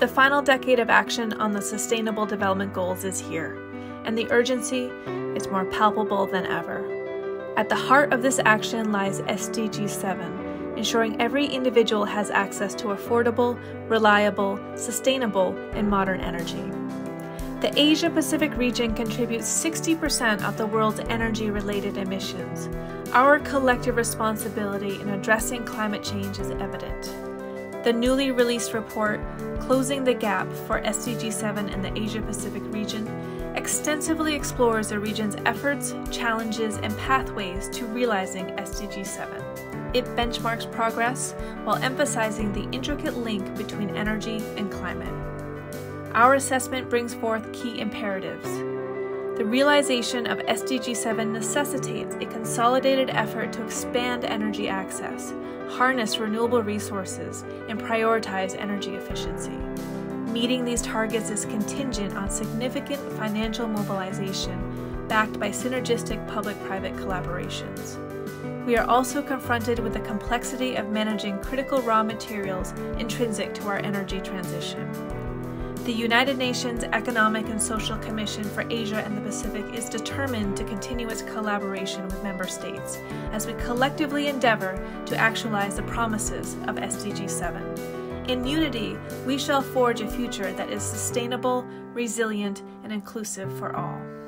The final decade of action on the Sustainable Development Goals is here, and the urgency is more palpable than ever. At the heart of this action lies SDG 7, ensuring every individual has access to affordable, reliable, sustainable, and modern energy. The Asia-Pacific region contributes 60% of the world's energy-related emissions. Our collective responsibility in addressing climate change is evident. The newly released report, Closing the Gap for SDG 7 in the Asia-Pacific region, extensively explores the region's efforts, challenges, and pathways to realizing SDG 7. It benchmarks progress while emphasizing the intricate link between energy and climate. Our assessment brings forth key imperatives. The realization of SDG 7 necessitates a consolidated effort to expand energy access, harness renewable resources, and prioritize energy efficiency. Meeting these targets is contingent on significant financial mobilization backed by synergistic public-private collaborations. We are also confronted with the complexity of managing critical raw materials intrinsic to our energy transition. The United Nations Economic and Social Commission for Asia and the Pacific is determined to continue its collaboration with member states as we collectively endeavor to actualize the promises of SDG 7. In unity, we shall forge a future that is sustainable, resilient, and inclusive for all.